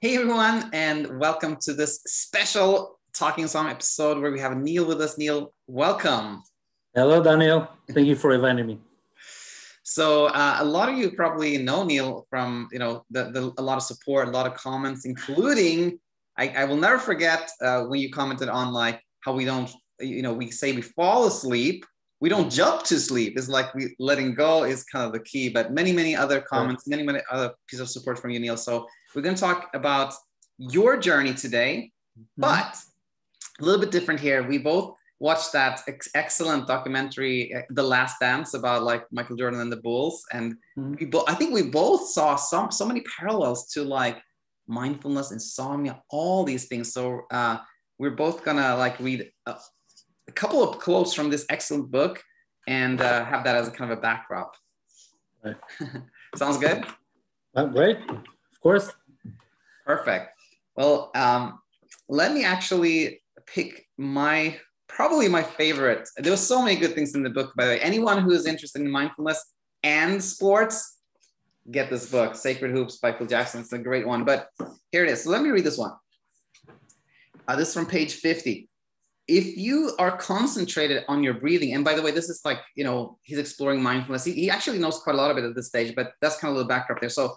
Hey everyone, and welcome to this special Talking Song episode where we have Neil with us. Neil, welcome. Hello, Daniel. Thank you for inviting me. So a lot of you probably know Neil from, you know, a lot of support, a lot of comments, including, I will never forget when you commented on like how we don't, you know, we say we fall asleep, we don't jump to sleep. It's like we letting go is kind of the key, but many other comments, many other pieces of support from you, Neil. So we're going to talk about your journey today, but a little bit different here. We both watched that excellent documentary, The Last Dance, about like Michael Jordan and the Bulls. And I think we both saw so many parallels to like mindfulness, insomnia, all these things. So we're both going to like read a couple of quotes from this excellent book and have that as a kind of a backdrop. Right. Sounds good? Great. Of course. Perfect. Well, let me actually pick probably my favorite. There were so many good things in the book, by the way. Anyone who is interested in mindfulness and sports, get this book, Sacred Hoops by Phil Jackson. It's a great one, but here it is. So let me read this one. This is from page 50. If you are concentrated on your breathing, and by the way, this is like, you know, he's exploring mindfulness. He actually knows quite a lot of it at this stage, but that's kind of a little backdrop there. So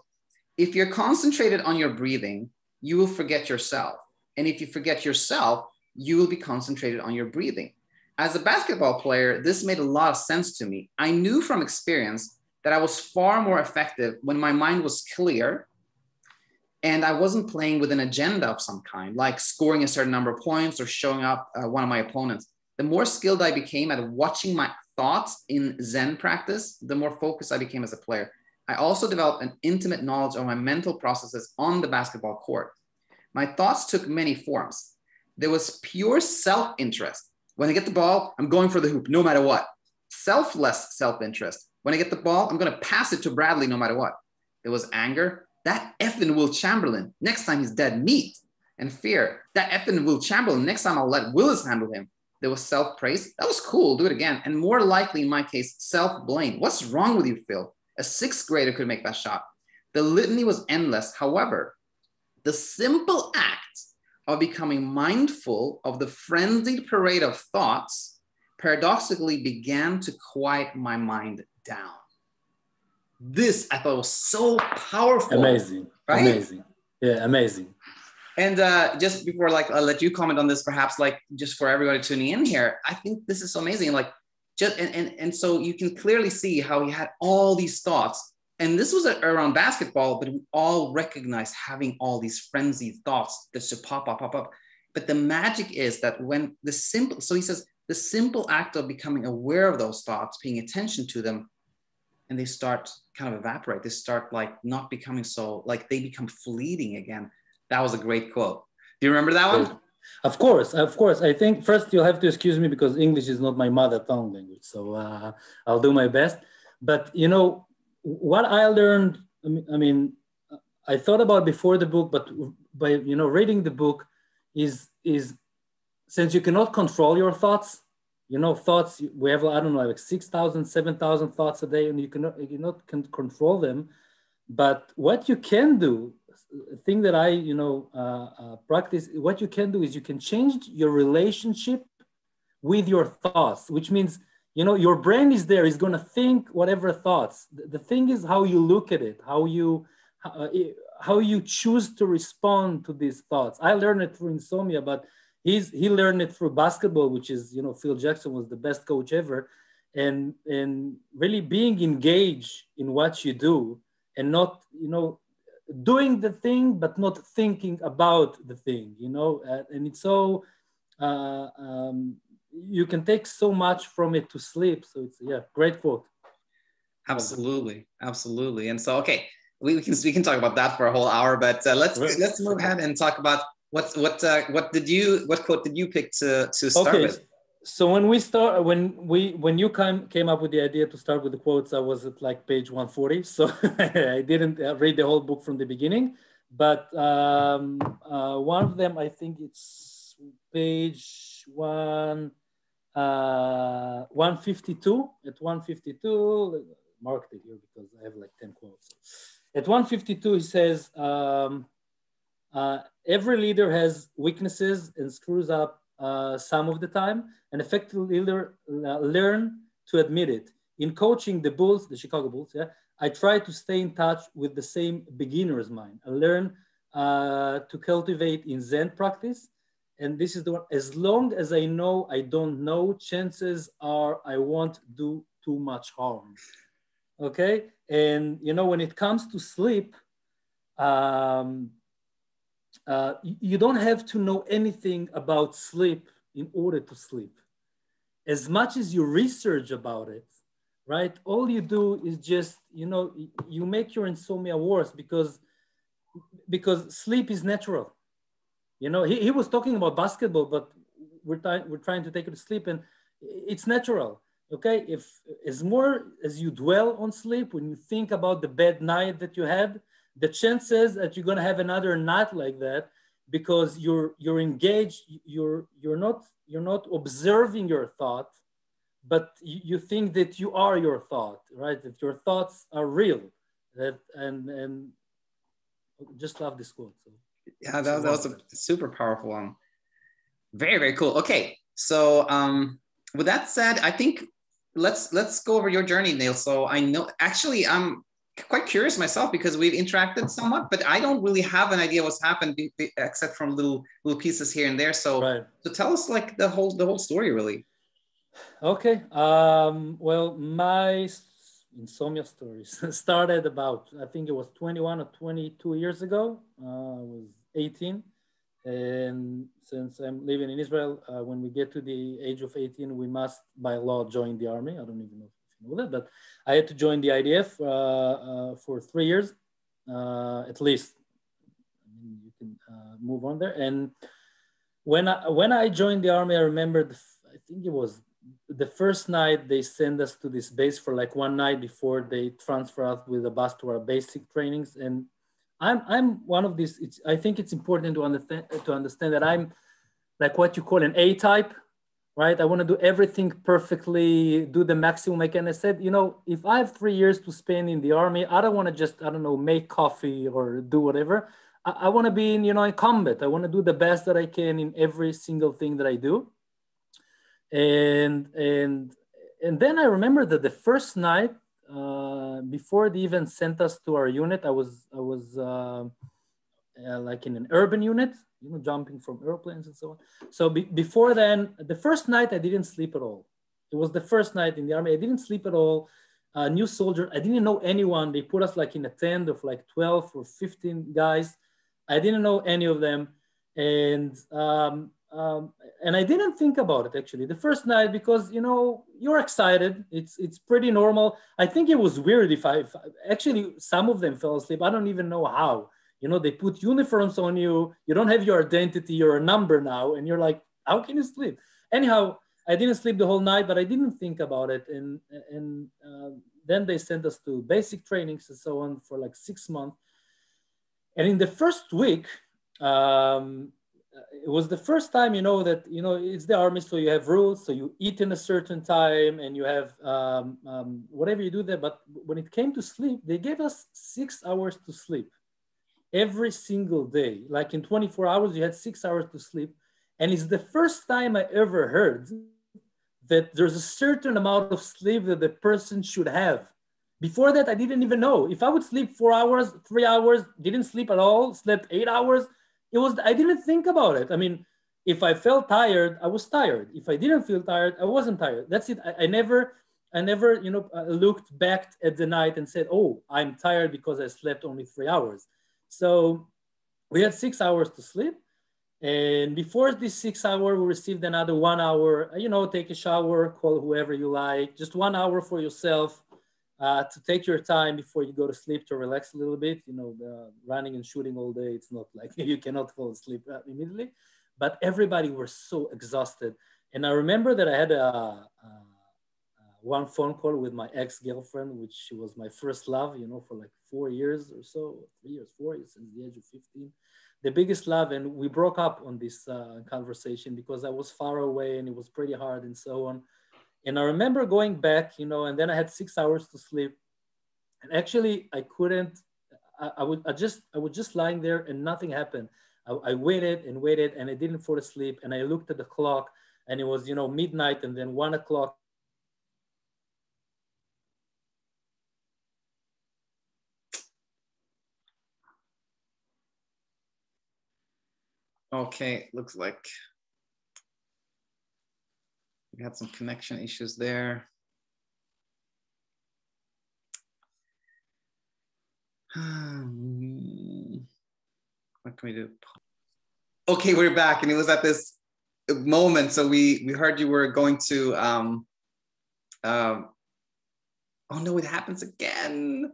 if you're concentrated on your breathing, you will forget yourself. And if you forget yourself, you will be concentrated on your breathing. As a basketball player, this made a lot of sense to me. I knew from experience that I was far more effective when my mind was clear and I wasn't playing with an agenda of some kind, like scoring a certain number of points or showing up one of my opponents. The more skilled I became at watching my thoughts in Zen practice, the more focused I became as a player. I also developed an intimate knowledge of my mental processes on the basketball court. My thoughts took many forms. There was pure self-interest. When I get the ball, I'm going for the hoop, no matter what. Selfless self-interest. When I get the ball, I'm going to pass it to Bradley, no matter what. There was anger. That effing Will Chamberlain. Next time he's dead meat. And fear. That effing Will Chamberlain. Next time I'll let Willis handle him. There was self-praise. That was cool. Do it again. And more likely, in my case, self-blame. What's wrong with you, Phil? A sixth grader could make that shot. The litany was endless. However, the simple act of becoming mindful of the frenzied parade of thoughts paradoxically began to quiet my mind down. This I thought was so powerful. Amazing, right? Amazing. Yeah, amazing. And just before, like, I'll let you comment on this, perhaps, like, just for everybody tuning in here, I think this is so amazing. Like, and so you can clearly see how he had all these thoughts, and this was around basketball, but we all recognize having all these frenzied thoughts that should pop up. But the magic is that when the simple act of becoming aware of those thoughts, paying attention to them, and they start kind of evaporate. They start like not becoming so, like they become fleeting again. That was a great quote. Do you remember that one? Of course. I think first you'll have to excuse me because English is not my mother tongue language. So I'll do my best. But, you know, what I learned, I mean, I thought about before the book, but by, you know, reading the book is since you cannot control your thoughts, you know, thoughts, we have, I don't know, like 6,000, 7,000 thoughts a day, and you cannot control them. But what you can do, thing that I, you know, practice, what you can do is you can change your relationship with your thoughts, which means, you know, your brain is there, is going to think whatever thoughts. The thing is how you look at it, how you choose to respond to these thoughts. I learned it through insomnia, but he learned it through basketball, which is, you know, Phil Jackson was the best coach ever. And really being engaged in what you do and not, you know, doing the thing, but not thinking about the thing, you know, and it's so, you can take so much from it to sleep. So it's, yeah, great quote. Absolutely. And so, okay, we can talk about that for a whole hour, but let's move ahead and talk about what quote did you pick to start with? So when you came up with the idea to start with the quotes, I was at like page 140. So I didn't read the whole book from the beginning, but one of them, I think it's page 152. At 152, marked it here because I have like 10 quotes. At 152, he says, Every leader has weaknesses and screws up some of the time, and effective leader learn to admit it. In coaching the Bulls, the Chicago Bulls, yeah, I try to stay in touch with the same beginner's mind. I learn to cultivate in Zen practice. And this is the one, as long as I know I don't know, chances are I won't do too much harm, okay? And you know, when it comes to sleep, you don't have to know anything about sleep in order to sleep. As much as you research about it, right? All you do is just, you know, you make your insomnia worse because sleep is natural. You know, he was talking about basketball, but we're trying to take it to sleep, and it's natural, okay? If as more as you dwell on sleep, when you think about the bad night that you had, the chances that you're gonna have another night like that, because you're engaged, you're not observing your thought, but you think that you are your thought, right? That your thoughts are real. That and just love this quote. So. Yeah, that was a super powerful one. Very, very cool. Okay, so with that said, I think let's go over your journey, Neil. So I know, actually, I'm quite curious myself because we've interacted somewhat, but I don't really have an idea what's happened except from little pieces here and there. So, right. So tell us like the whole story, really. Okay. Well, my insomnia stories started about, I think it was 21 or 22 years ago. I was 18. And since I'm living in Israel, when we get to the age of 18, we must by law join the army. I don't even know if you know that, but I had to join the IDF for 3 years, at least. You can move on there. And when I joined the army, I remembered, I think it was the first night they send us to this base for like one night before they transfer us with a bus to our basic trainings. And I'm one of these, I think it's important to understand that I'm like what you call an A-type, right? I want to do everything perfectly, do the maximum I can. I said, you know, if I have 3 years to spend in the army, I don't want to just, I don't know, make coffee or do whatever. I want to be in, you know, in combat. I want to do the best that I can in every single thing that I do. And then I remember that the first night before they even sent us to our unit, I was like in an urban unit, you know, jumping from airplanes and so on. So before then, the first night I didn't sleep at all. It was the first night in the army. I didn't sleep at all. A new soldier. I didn't know anyone. They put us like in a tent of like 12 or 15 guys. I didn't know any of them. And I didn't think about it actually the first night because, you know, you're excited. It's pretty normal. I think it was weird if actually some of them fell asleep. I don't even know how, you know, they put uniforms on you. You don't have your identity, you're a number now. And you're like, how can you sleep? Anyhow, I didn't sleep the whole night, but I didn't think about it. And then they sent us to basic trainings and so on for like 6 months. And in the first week, it was the first time, you know, that, you know, it's the army, so you have rules, so you eat in a certain time and you have whatever you do there. But when it came to sleep, they gave us 6 hours to sleep every single day. Like in 24 hours, you had 6 hours to sleep. And it's the first time I ever heard that there's a certain amount of sleep that the person should have. Before that, I didn't even know. If I would sleep 4 hours, 3 hours, didn't sleep at all, slept 8 hours, it was, I didn't think about it. I mean, if I felt tired, I was tired. If I didn't feel tired, I wasn't tired. That's it. I never, you know, looked back at the night and said, oh, I'm tired because I slept only 3 hours. So we had 6 hours to sleep. And before this 6 hour, we received another 1 hour, you know, take a shower, call whoever you like, just 1 hour for yourself to take your time before you go to sleep to relax a little bit. You know, running and shooting all day, it's not like you cannot fall asleep immediately, but everybody was so exhausted. And I remember that I had one phone call with my ex-girlfriend, which she was my first love, you know, for like 4 years or so, 3 years, 4 years, since the age of 15, the biggest love. And we broke up on this conversation because I was far away and it was pretty hard and so on. And I remember going back, you know, and then I had 6 hours to sleep. And actually, I couldn't, I was just lying there and nothing happened. I waited and waited and I didn't fall asleep. And I looked at the clock and it was, you know, midnight and then 1 o'clock. Okay, looks like we had some connection issues there. What can we do? Okay, we're back, and it was at this moment. So we heard you were going to. Oh no! It happens again.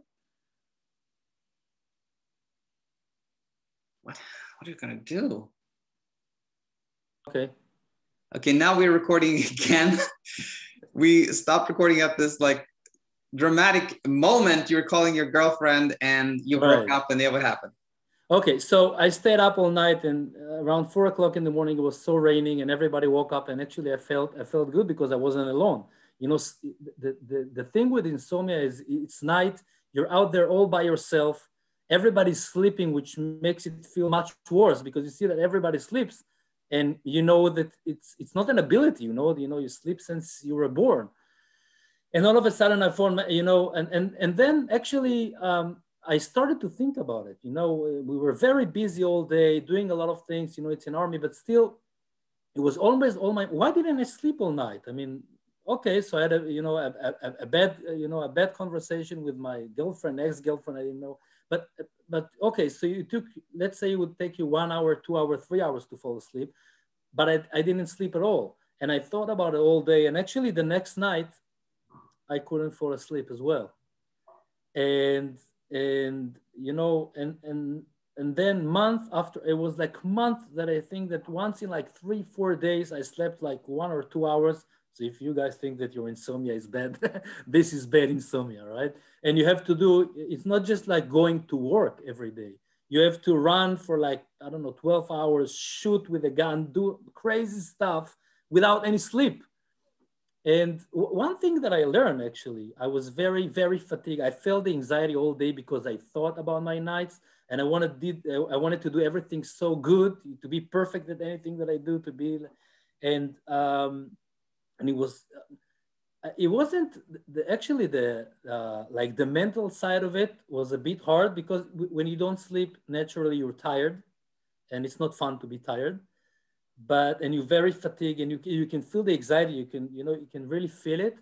What are you gonna do? Okay. Okay, now we're recording again. We stopped recording at this like dramatic moment. You were calling your girlfriend and you broke up, and then what happened? Okay, so I stayed up all night, and around 4 o'clock in the morning, it was so raining and everybody woke up, and actually I felt good because I wasn't alone. You know, the thing with insomnia is it's night, you're out there all by yourself, everybody's sleeping, which makes it feel much worse because you see that everybody sleeps and you know that it's not an ability, you know, you sleep since you were born. And all of a sudden I found, you know, and then actually, I started to think about it. You know, we were very busy all day doing a lot of things, you know, it's an army, but still it was always why didn't I sleep all night? I mean, okay. So I had a bad conversation with my girlfriend, ex-girlfriend, I didn't know, but okay. So you took, let's say it would take you 1 hour, 2 hours, 3 hours to fall asleep, but I didn't sleep at all. And I thought about it all day. And actually the next night I couldn't fall asleep as well. And you know, and then month after, it was like month that I think that once in like 3-4 days I slept like 1 or 2 hours. So if you guys think that your insomnia is bad, this is bad insomnia, right? And you have to do, it's not just like going to work every day. You have to run for like, I don't know, 12 hours, shoot with a gun, do crazy stuff without any sleep. And one thing that I learned, actually, I was very, very fatigued. I felt the anxiety all day because I thought about my nights and I wanted to do everything so good, to be perfect at anything that I do, to be, and it wasn't, actually the mental side of it was a bit hard because when you don't sleep, naturally you're tired and it's not fun to be tired. And you're very fatigued and you can feel the anxiety, you can really feel it.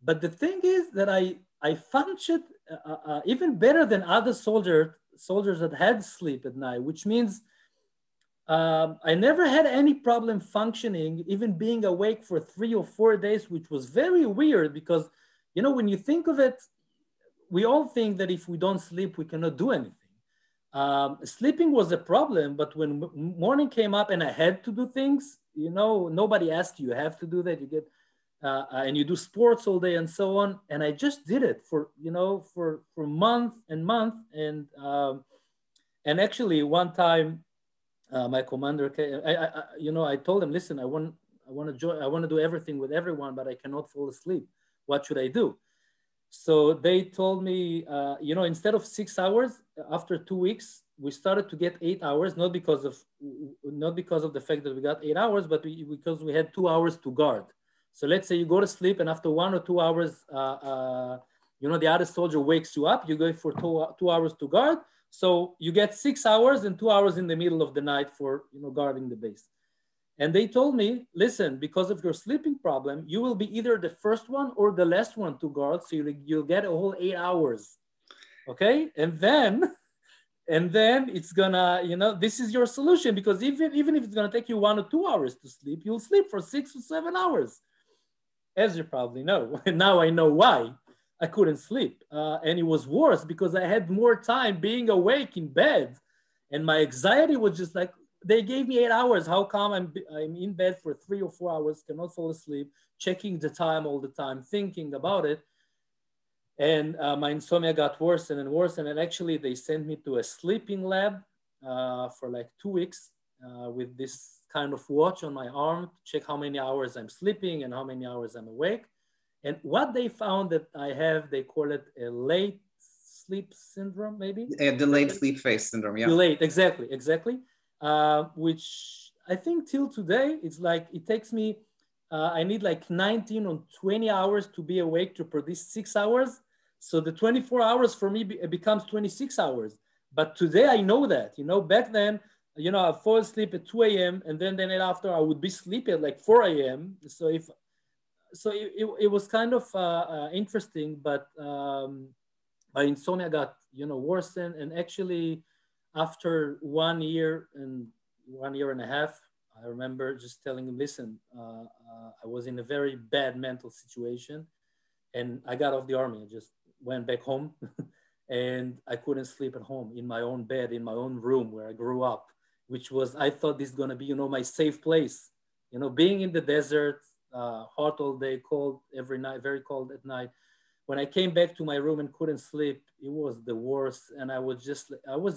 But the thing is that I functioned even better than other soldiers that had sleep at night, which means I never had any problem functioning, even being awake for 3 or 4 days, which was very weird because, you know, when you think of it, we all think that if we don't sleep, we cannot do anything. Sleeping was a problem, but when morning came up and I had to do things, you know, nobody asked you have to do that. You get, and you do sports all day and so on. And I just did it for, you know, for month and month. And actually one time my commander came, I told him, listen, I want to do everything with everyone, but I cannot fall asleep. What should I do? So they told me, you know, instead of 6 hours, after 2 weeks, we started to get 8 hours, not because of the fact that we got 8 hours, but because we had 2 hours to guard. So let's say you go to sleep and after 1 or 2 hours, you know, the other soldier wakes you up, you go for 2 hours to guard. So you get 6 hours and 2 hours in the middle of the night for, you know, guarding the base. And they told me, listen, because of your sleeping problem, you will be either the first one or the last one to guard. So you'll get a whole 8 hours. Okay. And then it's gonna, you know, this is your solution because even if it's gonna take you 1 or 2 hours to sleep, you'll sleep for 6 or 7 hours. As you probably know, and now I know why I couldn't sleep. And it was worse because I had more time being awake in bed and my anxiety was just like, they gave me 8 hours. How come I'm in bed for 3 or 4 hours, cannot fall asleep, checking the time all the time, thinking about it. And my insomnia got worse and worse. And then actually they sent me to a sleeping lab for like 2 weeks with this kind of watch on my arm to check how many hours I'm sleeping and how many hours I'm awake. And what they found that I have, they call it a late sleep syndrome, maybe? Yeah, delayed sleep phase syndrome, yeah. Delayed, exactly. Which I think till today, it's like, it takes me, I need like 19 or 20 hours to be awake to produce 6 hours. So the 24 hours for me becomes 26 hours. But today I know that, you know, back then, you know, I fall asleep at 2 a.m. and then the night after I would be sleepy at like 4 a.m. So it was kind of interesting, but my insomnia got, you know, worse. And actually after 1 year and a half, I remember just telling him, listen, I was in a very bad mental situation and I got off the army. I just went back home and I couldn't sleep at home in my own bed, in my own room where I grew up, which was, I thought this is going to be, you know, my safe place, you know, being in the desert, hot all day, cold every night, very cold at night. When I came back to my room and couldn't sleep, it was the worst. And I was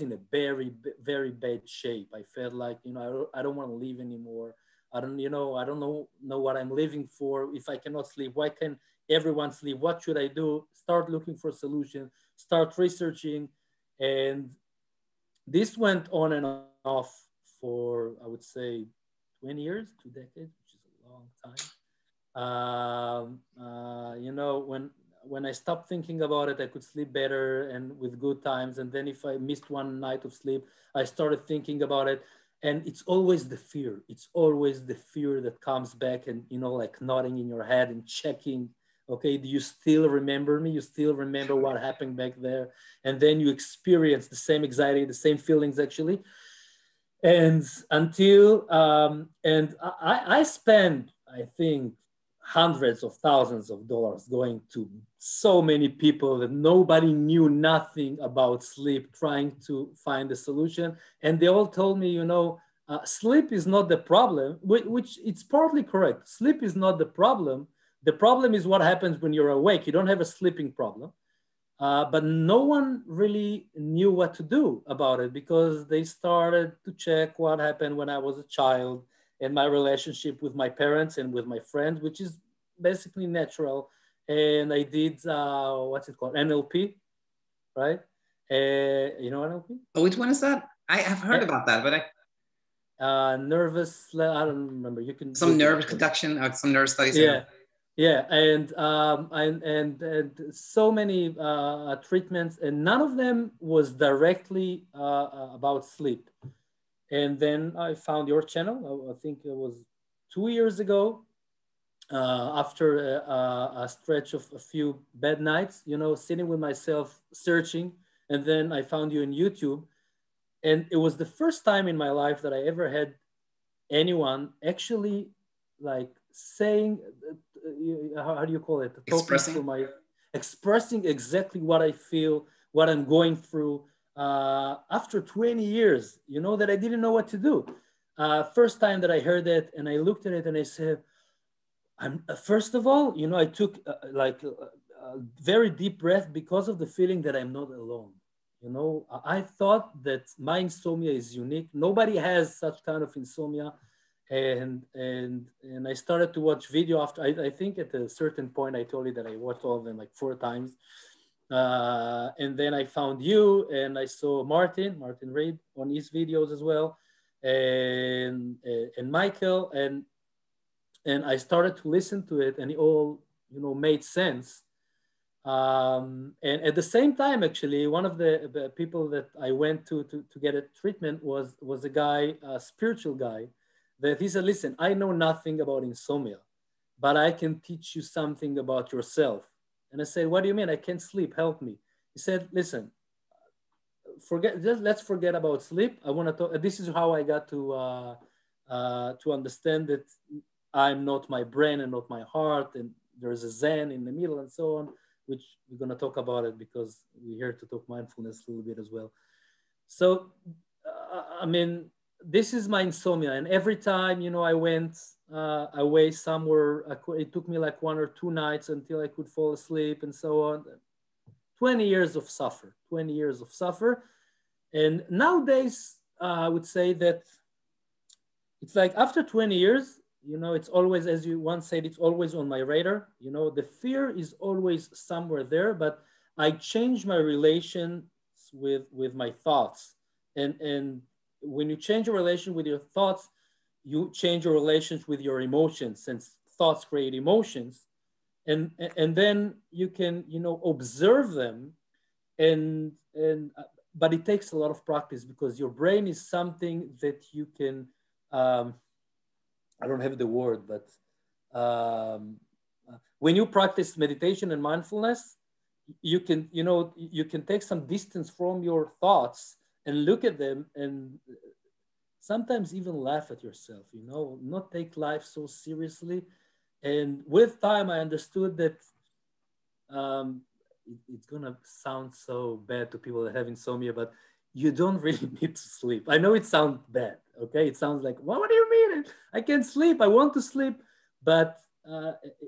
in a very, very bad shape. I felt like, you know, I don't want to live anymore. I don't know what I'm living for. If I cannot sleep, why can't everyone sleep? What should I do? Start looking for solutions, start researching. And this went on and off for, I would say, 20 years, 2 decades, which is a long time. You know, when I stopped thinking about it, I could sleep better and with good times. And then if I missed one night of sleep, I started thinking about it. And it's always the fear. It's always the fear that comes back and, you know, like nodding in your head and checking, okay, do you still remember me? You still remember what happened back there? And then you experience the same anxiety, the same feelings actually. And until, and I spent, I think, hundreds of thousands of dollars going to so many people that nobody knew nothing about sleep, trying to find a solution. And they all told me, you know, sleep is not the problem, which it's partly correct. Sleep is not the problem. The problem is what happens when you're awake. You don't have a sleeping problem. But no one really knew what to do about it because they started to check what happened when I was a child and my relationship with my parents and with my friends, which is basically natural. And I did, what's it called? NLP, right? You know NLP? Oh, which one is that? I have heard about that, but nervous, I don't remember. You can- Some nervous conduction, some nervous studies. Yeah, yeah. And so many treatments, and none of them was directly about sleep. And then I found your channel, I think it was 2 years ago, after a stretch of a few bad nights, you know, sitting with myself, searching. And then I found you on YouTube. And it was the first time in my life that I ever had anyone actually like saying, how do you call it? Expressing exactly what I feel, what I'm going through. After 20 years, you know, that I didn't know what to do. First time that I heard that, and I looked at it and I said, first of all, you know, I took a very deep breath because of the feeling that I'm not alone. You know, I thought that my insomnia is unique. Nobody has such kind of insomnia. And I started to watch video after, I think at a certain point, I told you that I watched all of them like 4 times. And then I found you and I saw Martin Reid on his videos as well, and Michael, and I started to listen to it and it all, you know, made sense. And at the same time, actually, one of the people that I went to get a treatment was a guy, a spiritual guy, that he said, listen, I know nothing about insomnia, but I can teach you something about yourself. And I said, what do you mean? I can't sleep, help me. He said, listen, let's forget about sleep. I want to talk, this is how I got to understand that I'm not my brain and not my heart. And there's a Zen in the middle and so on, which we're going to talk about it because we're here to talk mindfulness a little bit as well. So, I mean, this is my insomnia. And every time, you know, I went away somewhere, it took me like 1 or 2 nights until I could fall asleep and so on. 20 years of suffer, 20 years of suffer. And nowadays, I would say that it's like after 20 years, you know, it's always, as you once said, it's always on my radar. You know, the fear is always somewhere there, but I changed my relations with my thoughts. And when you change your relation with your thoughts, you change your relations with your emotions, since thoughts create emotions. And then you can, you know, observe them. But it takes a lot of practice, because your brain is something that you can, I don't have the word, but when you practice meditation and mindfulness, you can, you know, you can take some distance from your thoughts and look at them, and sometimes even laugh at yourself, you know, not take life so seriously. And with time, I understood that it's gonna sound so bad to people that have insomnia, but you don't really need to sleep. I know it sounds bad, okay? It sounds like, well, what do you mean? I can't sleep, I want to sleep. But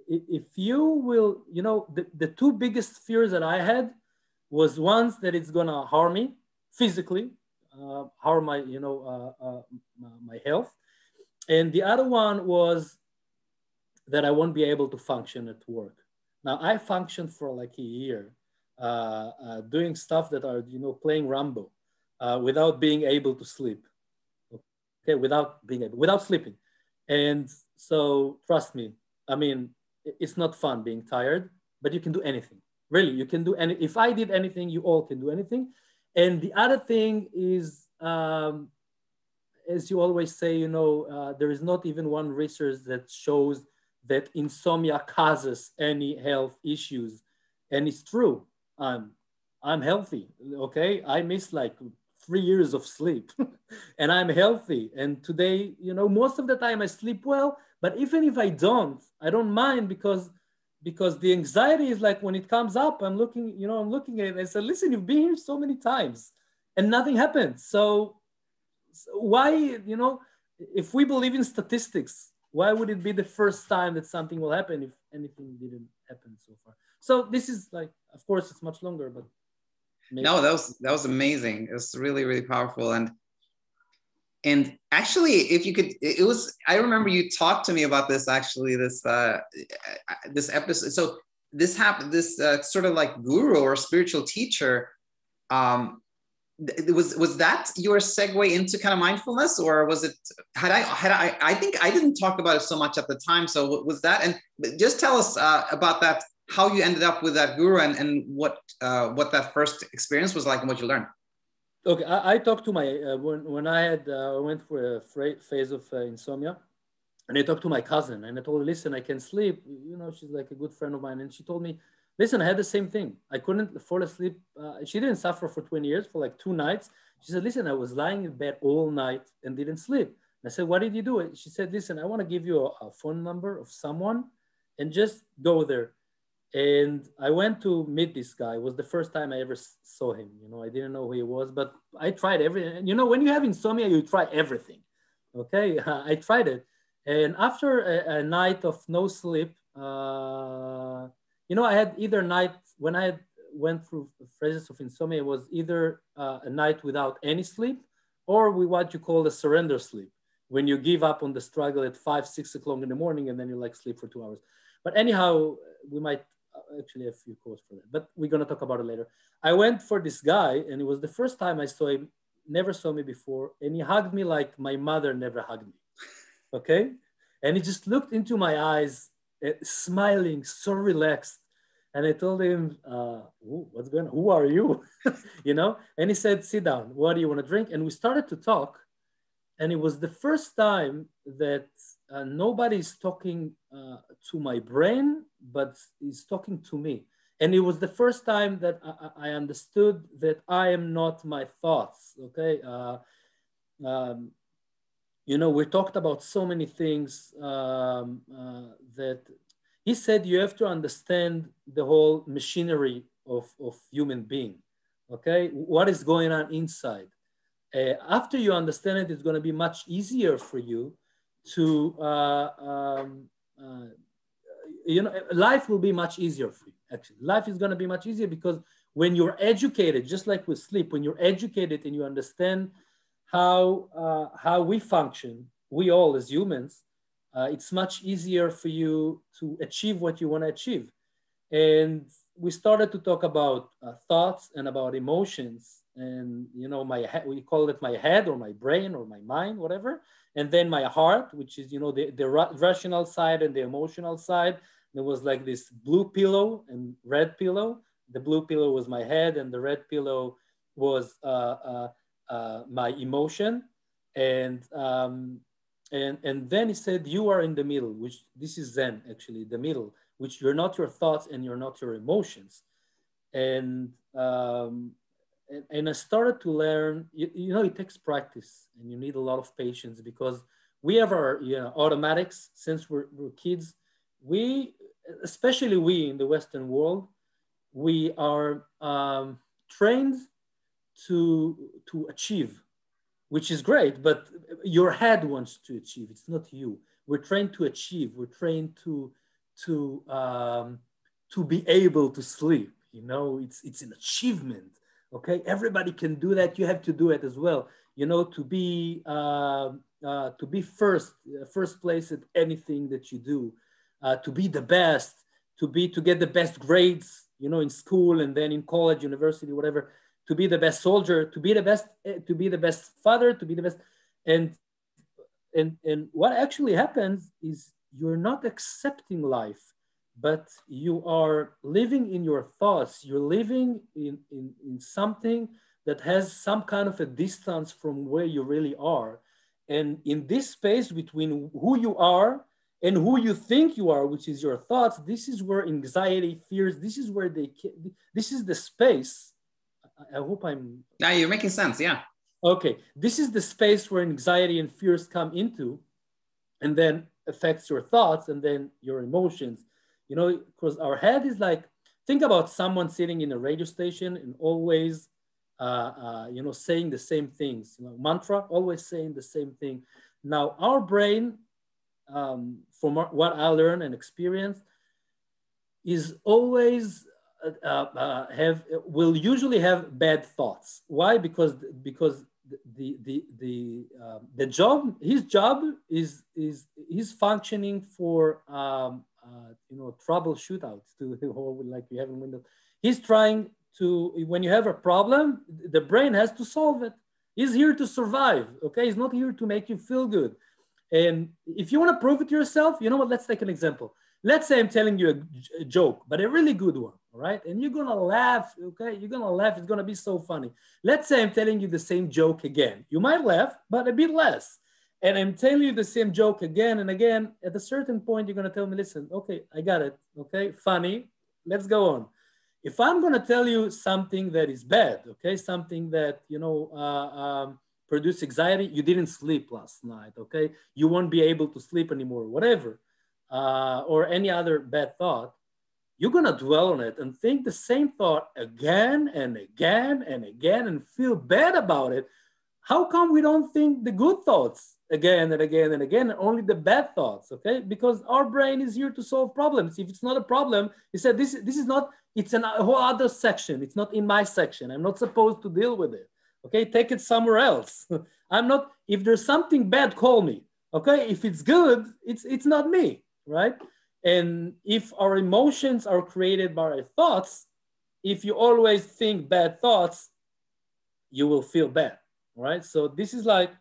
if you will, you know, the two biggest fears that I had was, once, that it's gonna harm me physically, harm my, you know, my health. And the other one was that I won't be able to function at work. Now, I functioned for like a year doing stuff that are, you know, playing Rambo without being able to sleep, okay, without sleeping. And so, trust me, I mean, it's not fun being tired, but you can do anything. Really, you can do any. If I did anything, you all can do anything. And the other thing is, as you always say, you know, there is not even one research that shows that insomnia causes any health issues. And it's true, I'm healthy, okay? I missed like 3 years of sleep and I'm healthy. And today, you know, most of the time I sleep well, but even if I don't mind, because the anxiety is like, when it comes up, I'm looking at it and I said, listen, you've been here so many times and nothing happens. So why, you know, if we believe in statistics, why would it be the first time that something will happen if anything didn't happen so far? So this is like, of course, it's much longer, but maybe. No, that was amazing. It was really, really powerful. And actually, if you could, it was, I remember you talked to me about this, actually, this episode. So this happened, this sort of like guru or spiritual teacher, was that your segue into kind of mindfulness, or was it, I think I didn't talk about it so much at the time. So was that, and just tell us about that, how you ended up with that guru, and what that first experience was like and what you learned. Okay, I talked to my, when I had, went through a phase of insomnia, and I talked to my cousin and I told her, listen, I can't sleep. You know, she's like a good friend of mine. And she told me, listen, I had the same thing. I couldn't fall asleep. She didn't suffer for 20 years, for like 2 nights. She said, listen, I was lying in bed all night and didn't sleep. And I said, what did you do? And she said, listen, I want to give you a phone number of someone and just go there. And I went to meet this guy. It was the first time I ever saw him. You know, I didn't know who he was, but I tried everything. And you know, when you have insomnia, you try everything. Okay, I tried it. And after a night of no sleep, you know, I had either night, when I went through phases of insomnia, it was either a night without any sleep, or what you call the surrender sleep, when you give up on the struggle at 5, 6 o'clock in the morning, and then you like sleep for 2 hours. But anyhow, we might actually have a few quotes for that, but we're gonna talk about it later. I went for this guy, and it was the first time I saw him, never saw me before, and he hugged me like my mother never hugged me, okay? And he just looked into my eyes, smiling, so relaxed. And I told him, what's going on? Who are you? You know? And he said, sit down. What do you want to drink? And we started to talk. And it was the first time that nobody's talking to my brain, but he's talking to me. And it was the first time that I understood that I am not my thoughts, okay? You know, we talked about so many things that he said, you have to understand the whole machinery of human being, okay? What is going on inside? After you understand it, it's gonna be much easier for you to, you know, life will be much easier for you, actually. Life is gonna be much easier, because when you're educated, just like with sleep, when you're educated and you understand how we function, we all as humans, it's much easier for you to achieve what you want to achieve. And we started to talk about thoughts and about emotions, and you know, my we call it my head or my brain or my mind, whatever, and then my heart, which is, you know, the rational side and the emotional side. There was like this blue pillow and red pillow. The blue pillow was my head, and the red pillow was my emotion. And then he said, you are in the middle, which this is Zen, actually, the middle, which you're not your thoughts and you're not your emotions. And I started to learn, you know, it takes practice and you need a lot of patience, because we have our, you know, automatics since we're kids. We, especially we in the Western world, we are trained to achieve, which is great, but your head wants to achieve. It's not you. We're trained to achieve. We're trained to be able to sleep. You know, it's an achievement. Okay, everybody can do that. You have to do it as well. You know, to be first place at anything that you do, to be the best, to get the best grades. You know, in school and then in college, university, whatever. To be the best soldier, to be the best father, to be the best. And what actually happens is you're not accepting life, but you are living in your thoughts. You're living in something that has some kind of a distance from where you really are. And in this space between who you are and who you think you are, which is your thoughts, this is where anxiety, fears, this is the space. I hope I'm... No, you're making sense, yeah. Okay, this is the space where anxiety and fears come into, and then affects your thoughts and then your emotions. You know, because our head is like, think about someone sitting in a radio station and always, you know, saying the same things, you know, mantra, always saying the same thing. Now, our brain, from what I learned and experienced, is always... will usually have bad thoughts. Why? Because the job, his job is he's functioning for you know, troubleshootouts to or like you have in Windows. He's trying to, when you have a problem, the brain has to solve it. He's here to survive. Okay, he's not here to make you feel good. And if you want to prove it to yourself, you know what? Let's take an example. Let's say I'm telling you a joke, but a really good one, all right? And you're gonna laugh, okay? You're gonna laugh, it's gonna be so funny. Let's say I'm telling you the same joke again. You might laugh, but a bit less. And I'm telling you the same joke again and again. At a certain point, you're gonna tell me, listen, okay, I got it, okay? Funny, let's go on. If I'm gonna tell you something that is bad, okay? Something that, you know, produce anxiety, you didn't sleep last night, okay? You won't be able to sleep anymore, whatever. Or any other bad thought, you're gonna dwell on it and think the same thought again and again and again and feel bad about it. How come we don't think the good thoughts again and again and again, and only the bad thoughts, okay? Because our brain is here to solve problems. If it's not a problem, he said, this is not, it's a whole other section. It's not in my section. I'm not supposed to deal with it, okay? Take it somewhere else. I'm not, if there's something bad, call me, okay? If it's good, it's not me. Right? And if our emotions are created by our thoughts, if you always think bad thoughts, you will feel bad, right? So this is like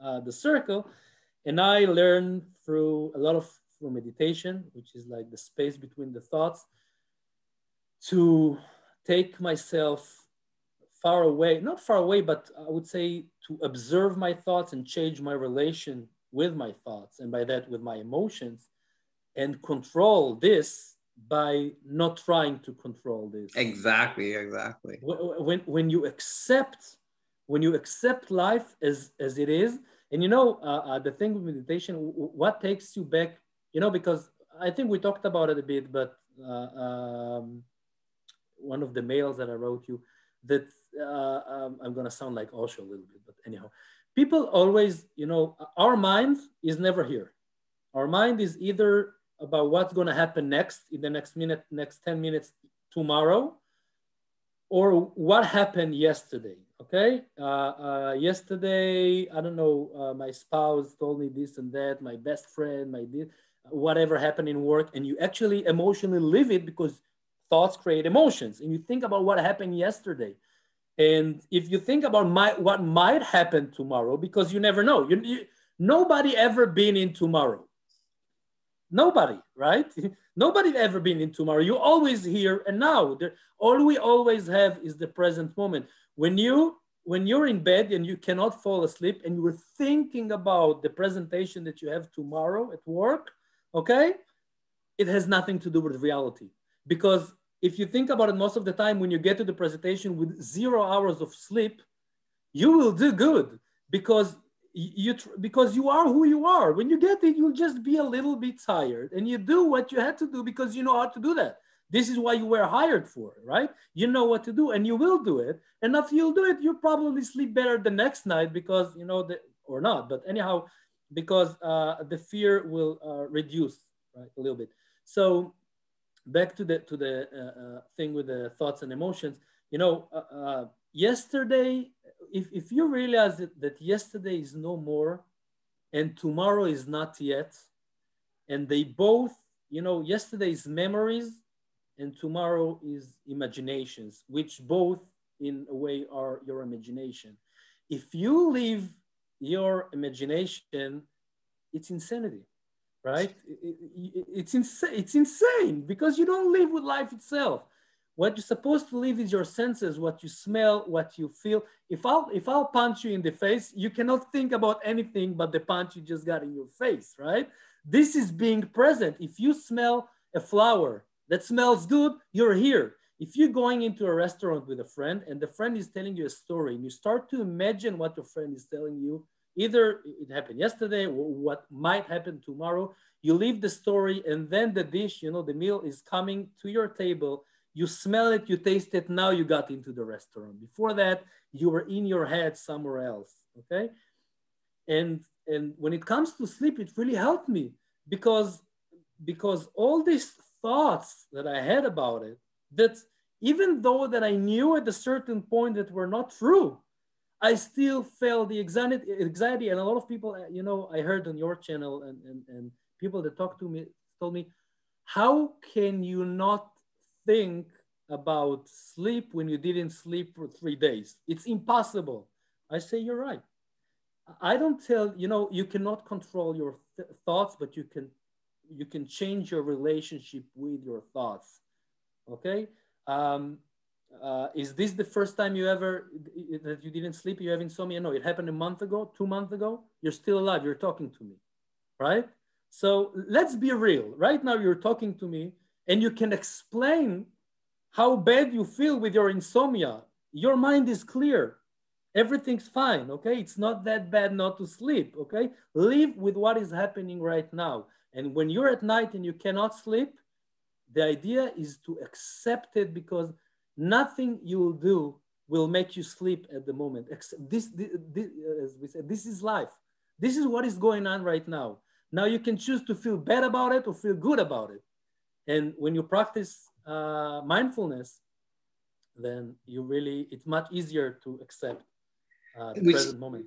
the circle. And I learned through a lot of through meditation, which is like the space between the thoughts, to take myself far away, not far away, but I would say to observe my thoughts and change my relation with my thoughts, and by that with my emotions, and control this by not trying to control this. Exactly. When you accept life as it is, and you know, the thing with meditation, what takes you back, you know, because I think we talked about it a bit, but one of the mails that I wrote you, that I'm gonna sound like Osho a little bit, but anyhow, people always, you know, our mind is never here. Our mind is either about what's going to happen next, in the next minute, next 10 minutes, tomorrow, or what happened yesterday, okay? Yesterday, I don't know, my spouse told me this and that, my best friend, whatever happened in work, and you actually emotionally live it because thoughts create emotions. And you think about what happened yesterday. And if you think about what might happen tomorrow, because you never know. Nobody ever been in tomorrow. Nobody, right? Nobody ever been in tomorrow. You're always here and now. All we always have is the present moment. When you're in bed and you cannot fall asleep and you're thinking about the presentation that you have tomorrow at work, okay? It has nothing to do with reality. Because if you think about it, most of the time when you get to the presentation with 0 hours of sleep, you will do good because you are who you are. When you get it, you'll just be a little bit tired and you do what you had to do because you know how to do that. This is why you were hired for, right? You know what to do and you will do it. And if you'll do it, you'll probably sleep better the next night because, you know, or not, but anyhow, because the fear will reduce, right, a little bit. So back to the thing with the thoughts and emotions, you know, yesterday, if you realize that yesterday is no more and tomorrow is not yet, and they both, you know, yesterday's memories and tomorrow is imaginations, which both in a way are your imagination. If you leave your imagination, it's insanity, right? It's insane because you don't live with life itself. What you're supposed to live is your senses, what you smell, what you feel. If I'll punch you in the face, you cannot think about anything but the punch you just got in your face, right? This is being present. If you smell a flower, that smells good, you're here. If you're going into a restaurant with a friend and the friend is telling you a story and you start to imagine what your friend is telling you, either it happened yesterday or what might happen tomorrow, you leave the story and then the dish, you know, the meal is coming to your table, you smell it, you taste it, now you got into the restaurant. Before that, you were in your head somewhere else, okay? And when it comes to sleep, it really helped me because all these thoughts that I had about it, that even though that I knew at a certain point that were not true, I still felt the anxiety. And a lot of people, you know, I heard on your channel and people that talked to me told me, how can you not think about sleep when you didn't sleep for 3 days? It's impossible. I say, you're right. I don't tell, you know, you cannot control your thoughts, but you can change your relationship with your thoughts, okay? Is this the first time you ever, that you didn't sleep, you have insomnia? No, it happened a month ago, 2 months ago. You're still alive, you're talking to me, right? So let's be real. Right now you're talking to me and you can explain how bad you feel with your insomnia. Your mind is clear. Everything's fine, okay? It's not that bad not to sleep, okay? Live with what is happening right now. And when you're at night and you cannot sleep, the idea is to accept it because nothing you will do will make you sleep at the moment. This, as we said, this is life. This is what is going on right now. Now you can choose to feel bad about it or feel good about it. And when you practice mindfulness, then it's much easier to accept the present moment.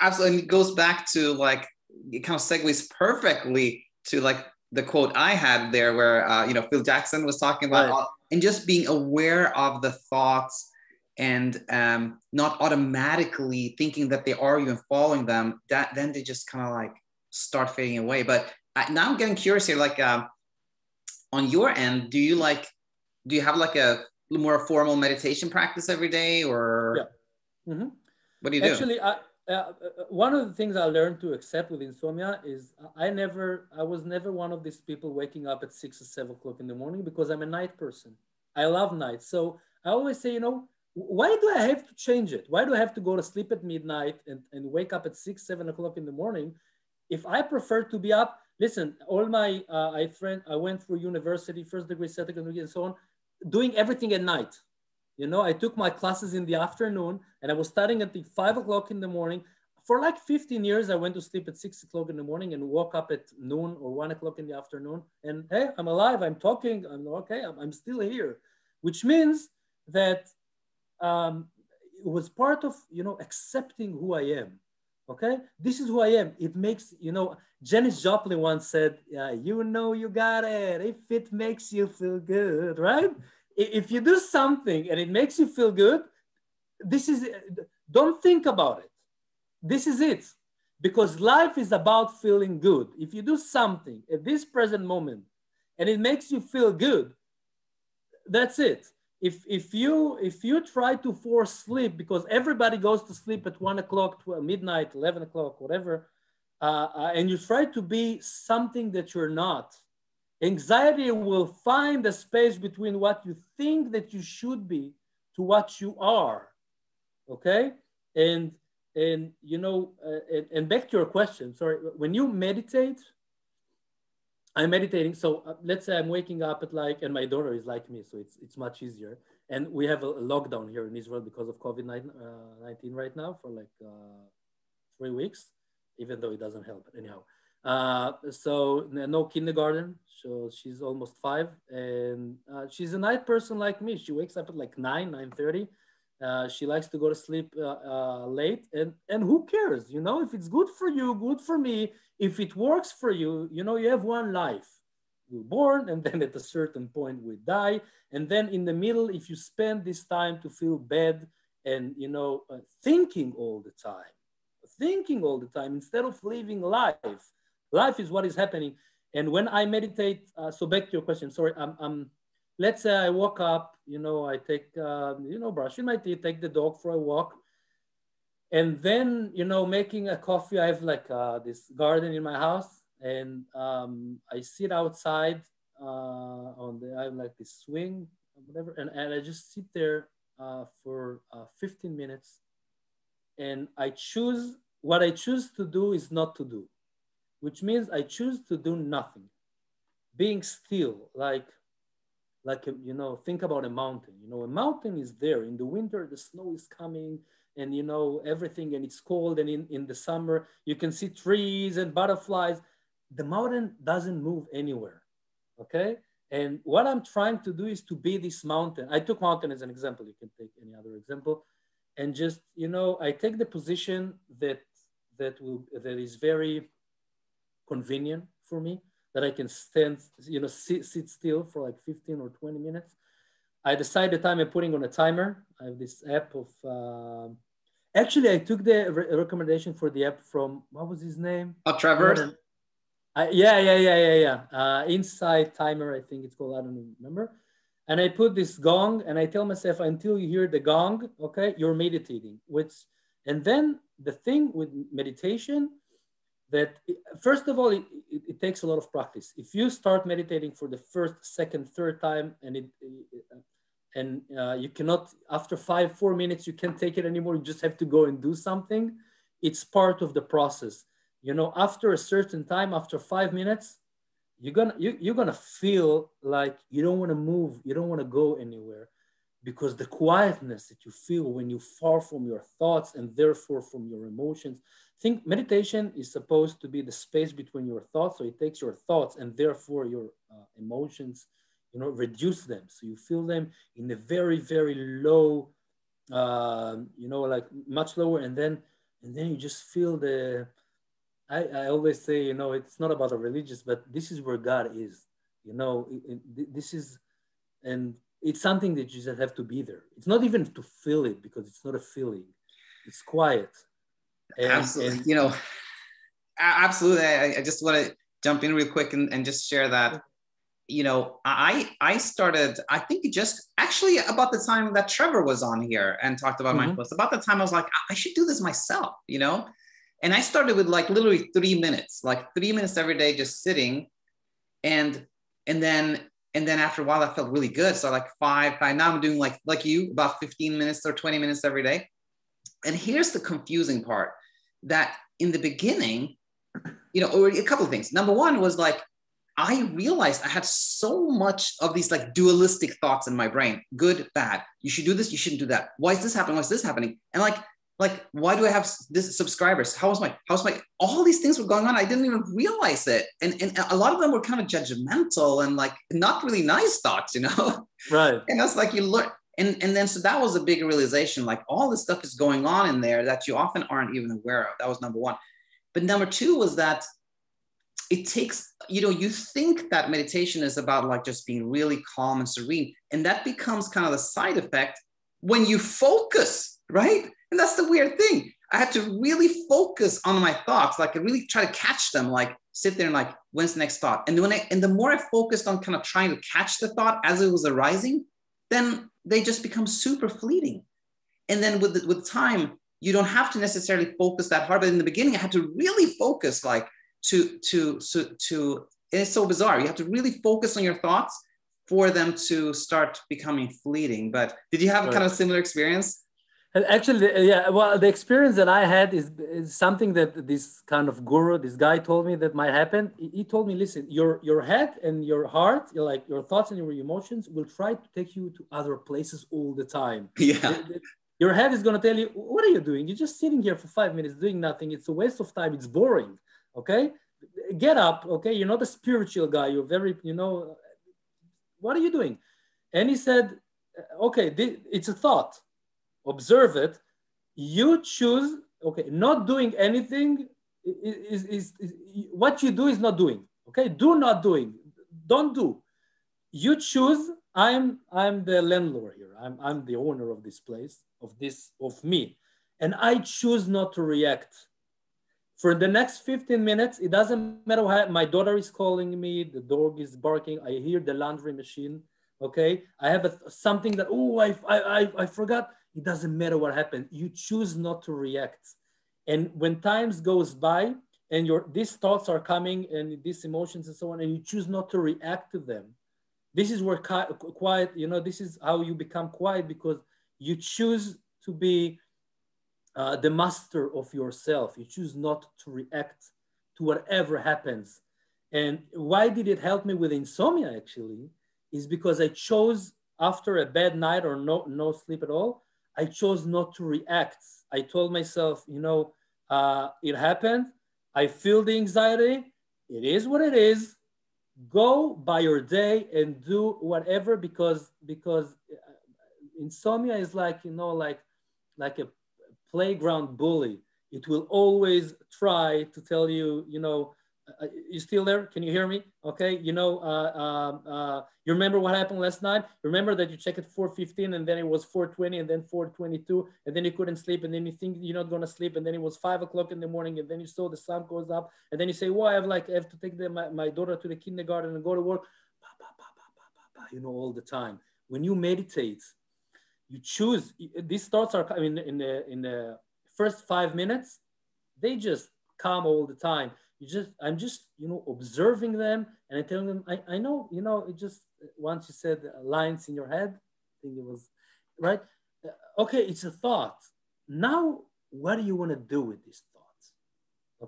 Absolutely, and it goes back to like, it kind of segues perfectly to like the quote I had there where, you know, Phil Jackson was talking about, right, and just being aware of the thoughts and not automatically thinking that they are you and following them, that then they just kind of like start fading away. But now I'm getting curious here, like on your end, do you have like a more formal meditation practice every day or yeah. Mm-hmm. What do you do? Actually, one of the things I learned to accept with insomnia is I was never one of these people waking up at 6 or 7 o'clock in the morning because I'm a night person. I love nights. So I always say, you know, why do I have to change it? Why do I have to go to sleep at midnight and wake up at 6, 7 o'clock in the morning? If I prefer to be up, listen, all my I went through university, first degree, second degree, and so on, doing everything at night. You know, I took my classes in the afternoon and I was studying at 5 o'clock in the morning. For like 15 years, I went to sleep at 6 o'clock in the morning and woke up at noon or 1 o'clock in the afternoon. And hey, I'm alive, I'm talking, I'm okay, I'm still here. Which means that it was part of, you know, accepting who I am, okay? This is who I am. It makes, you know, Janis Joplin once said, you know you got it if it makes you feel good, right? If you do something and it makes you feel good, this is, don't think about it. This is it. Because life is about feeling good. If you do something at this present moment and it makes you feel good, that's it. If you try to force sleep, because everybody goes to sleep at 1 o'clock, midnight, 11 o'clock, whatever, and you try to be something that you're not, anxiety will find a space between what you think that you should be to what you are, okay? And you know, and back to your question, sorry, when you meditate, I'm meditating. So let's say I'm waking up at like, and my daughter is like me, so it's much easier. And we have a lockdown here in Israel because of COVID-19 right now for like 3 weeks, even though it doesn't help anyhow. So no kindergarten, so she's almost 5, and she's a night person like me. She wakes up at like 9:30. She likes to go to sleep late, and who cares, you know? If it's good for you, good for me. If it works for you, you know, you have one life. We're born, and then at a certain point we die. And then in the middle, if you spend this time to feel bad and, you know, thinking all the time, instead of living life. Life is what is happening. And when I meditate, so back to your question, sorry, let's say I woke up, you know, I take, you know, brushing my teeth, take the dog for a walk. And then, you know, making a coffee, I have like this garden in my house, and I sit outside I have like this swing, whatever. And I just sit there for 15 minutes. And what I choose to do is not to do, which means I choose to do nothing. Being still, you know, think about a mountain. You know, a mountain is there. In the winter, the snow is coming, and, you know, everything, and it's cold. And in the summer, you can see trees and butterflies. The mountain doesn't move anywhere, okay? And what I'm trying to do is to be this mountain. I took mountain as an example. You can take any other example. And just, you know, I take the position that is very convenient for me, that I can stand, you know, sit still for like 15 or 20 minutes. I decide the time I'm putting on a timer. I have this app of, actually I took the recommendation for the app from, what was his name? Oh, Trevor. Yeah. Inside Timer, I think it's called, I don't even remember. And I put this gong, and I tell myself, until you hear the gong, okay, you're meditating. And then the thing with meditation, that first of all, it takes a lot of practice. If you start meditating for the first, second, third time, and you cannot, after 4 minutes, you can't take it anymore. You just have to go and do something. It's part of the process. You know, after a certain time, after 5 minutes, you're gonna feel like you don't want to move. You don't want to go anywhere, because the quietness that you feel when you're far from your thoughts and therefore from your emotions. Think meditation is supposed to be the space between your thoughts. So it takes your thoughts and therefore your emotions, you know, reduce them. So you feel them in a very, very low, you know, like much lower. And then you just feel the, I always say, you know, it's not about a religious, but this is where God is, you know, and it's something that you just have to be there. It's not even to feel it, because it's not a feeling, it's quiet. Absolutely, you know, absolutely. I just want to jump in real quick and just share that, you know, I started, I think just actually about the time that Trevor was on here and talked about mindfulness, about the time I was like, I should do this myself, you know? And I started with like literally 3 minutes, every day, just sitting. And then after a while, that felt really good. So like five, now I'm doing like you, about 15 minutes or 20 minutes every day. And here's the confusing part, that in the beginning, you know, or a couple of things. Number one was like, I realized I had so much of these like dualistic thoughts in my brain, good, bad, you should do this, you shouldn't do that. Why is this happening? Why is this happening? And like, why do I have this subscribers? How's my, all these things were going on. I didn't even realize it. And a lot of them were kind of judgmental and like not really nice thoughts, you know? Right. And that's like, you learn. And then, so that was a big realization, like all this stuff is going on in there that you often aren't even aware of. That was number one. But number two was that it takes, you know, you think that meditation is about like just being really calm and serene. And that becomes kind of the side effect when you focus, right? And that's the weird thing. I had to really focus on my thoughts, like I really try to catch them, like sit there and like, when's the next thought? And the more I focused on kind of trying to catch the thought as it was arising, then they just become super fleeting. And then with time, you don't have to necessarily focus that hard. But in the beginning, I had to really focus, like and it's so bizarre. You have to really focus on your thoughts for them to start becoming fleeting. But did you have kind of a similar experience? Actually, yeah. Well, the experience that I had is something that this kind of guru, this guy, told me that might happen. He told me, listen, your head and your heart, like your thoughts and your emotions, will try to take you to other places all the time. Yeah. Your head is going to tell you, what are you doing? You're just sitting here for 5 minutes doing nothing. It's a waste of time. It's boring. Okay, get up. Okay, you're not a spiritual guy. You're very, what are you doing? And he said, okay, it's a thought. Observe it. You choose, okay, not doing anything is what you do is not doing. Okay, do not doing, don't do. You choose, I'm the landlord here. I'm the owner of this place, of me. And I choose not to react. For the next 15 minutes, it doesn't matter how my daughter is calling me, the dog is barking, I hear the laundry machine, okay? I have something that, I forgot. It doesn't matter what happened. You choose not to react. And when times goes by and these thoughts are coming and these emotions and so on, and you choose not to react to them, this is where quiet, this is how you become quiet, because you choose to be the master of yourself. You choose not to react to whatever happens. And why did it help me with insomnia, actually, is because I chose, after a bad night or no sleep at all, I chose not to react. I told myself, it happened. I feel the anxiety. It is what it is. Go by your day and do whatever, because insomnia is like a playground bully. It will always try to tell you, you still there? Can you hear me? Okay, you remember what happened last night? Remember that you checked at 4:15 and then it was 4:20 and then 4:22 and then you couldn't sleep and then you think you're not gonna sleep and then it was 5 o'clock in the morning and then you saw the sun goes up and then you say, well, I have to take my daughter to the kindergarten and go to work, all the time. When you meditate, you choose, these thoughts are coming in the first 5 minutes, they just come all the time. I'm just observing them and I tell them, I know, it just, once you said lines in your head, I think it was, right? Okay, it's a thought. Now, what do you want to do with this thought?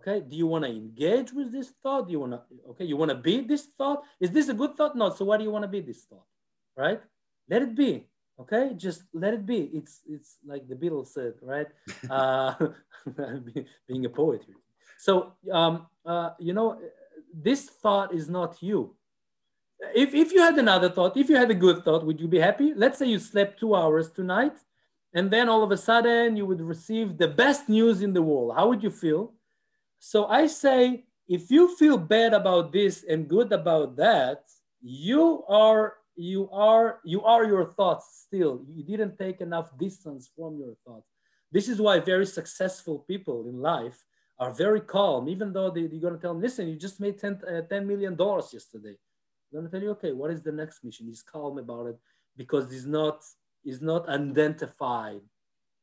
Okay, do you want to engage with this thought? You want to be this thought? Is this a good thought? No, so why do you want to be this thought, right? Let it be. Okay, just let it be. It's like the Beatles said, right? Being a poet here. So, this thought is not you. If you had another thought, if you had a good thought, would you be happy? Let's say you slept 2 hours tonight, and then all of a sudden you would receive the best news in the world. How would you feel? So I say, if you feel bad about this and good about that, you are your thoughts still. You didn't take enough distance from your thoughts. This is why very successful people in life are very calm, even though you're going to tell them, listen, you just made $10 million yesterday. They're going to tell you, okay, what is the next mission? He's calm about it because he's not identified,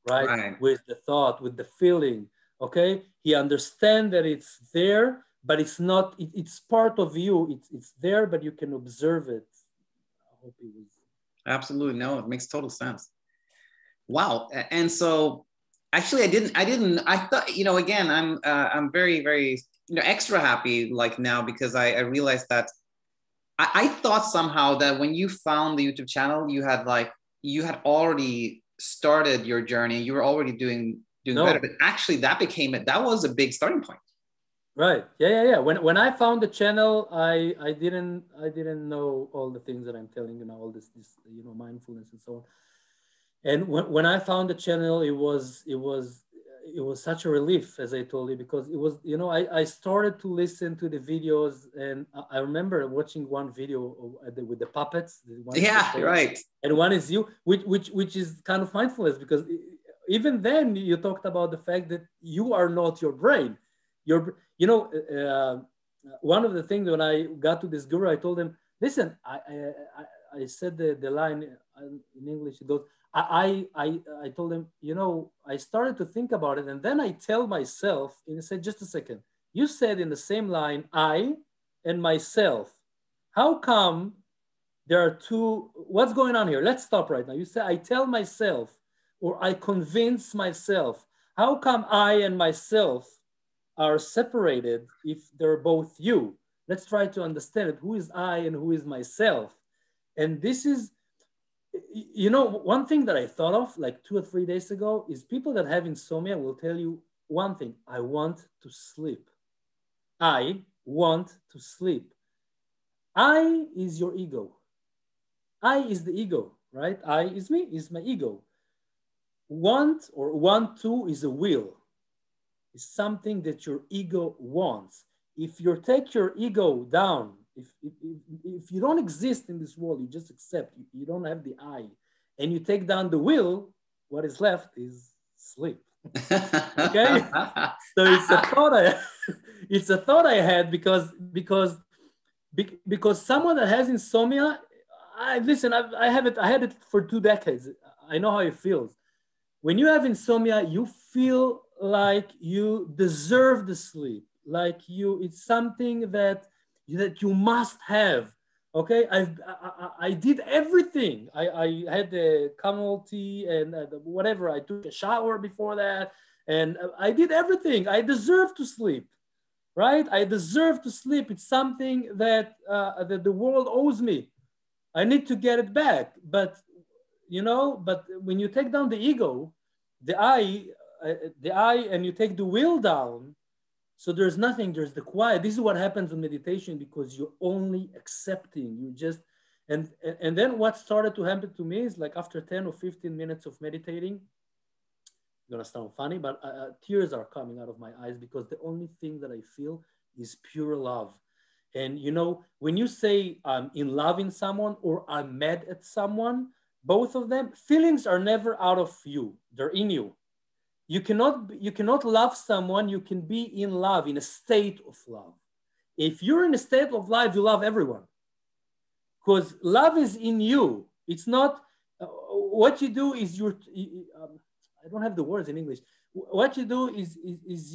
right? With the thought, with the feeling, okay? He understands that it's there, but it's not, it's part of you. It's there, but you can observe it. Absolutely. No, it makes total sense. Wow. And so actually I thought, again, I'm very, very, extra happy like now, because I realized that I thought somehow that when you found the YouTube channel, you had already started your journey. You were already doing better, but actually that was a big starting point. Right. Yeah. When I found the channel, I didn't know all the things that I'm telling you now, all this mindfulness and so on. And when I found the channel, it was it was such a relief, as I told you, because it was, you know, I started to listen to the videos, and I remember watching one video with the puppets. Right. And one is you, which is kind of mindfulness, because even then you talked about the fact that you are not your brain. You're, you know, one of the things when I got to this guru, I told him, listen, I said the line in English, it goes, I told him, you know, I started to think about it, and then I tell myself, and he said, just a second, you said in the same line, I and myself. How come there are two, what's going on here? Let's stop right now. You say, I tell myself, or I convince myself. How come I and myself are separated if they're both you? Let's try to understand it. Who is I and who is myself? And this is, you know, one thing that I thought of like 2 or 3 days ago is people that have insomnia will tell you one thing. I want to sleep. I want to sleep. I is your ego. I is the ego, right? I is me, is my ego. Want or want to is a will. It's something that your ego wants. If you take your ego down, if you don't exist in this world, you just accept, you don't have the I, and you take down the will, what is left is sleep. Okay? So it's a thought I had because someone that has insomnia, I had it for 2 decades. I know how it feels. When you have insomnia, you feel like you deserve the sleep, it's something that you must have. Okay, I did everything. I had the camel tea and whatever. I took a shower before that, and I did everything. I deserve to sleep, right? I deserve to sleep. It's something that the world owes me. I need to get it back. But when you take down the ego, the I, and you take the will down, so there's nothing, there's the quiet. This is what happens in meditation, because you're only accepting, and then what started to happen to me is like after 10 or 15 minutes of meditating, it's gonna sound funny, but tears are coming out of my eyes, because the only thing that I feel is pure love. And you know, when you say I'm in love in someone or I'm mad at someone, both of them, feelings are never out of you, they're in you. You cannot love someone, you can be in love, in a state of love. If you're in a state of love, you love everyone. Because love is in you. It's not, what you do is I don't have the words in English. What you do is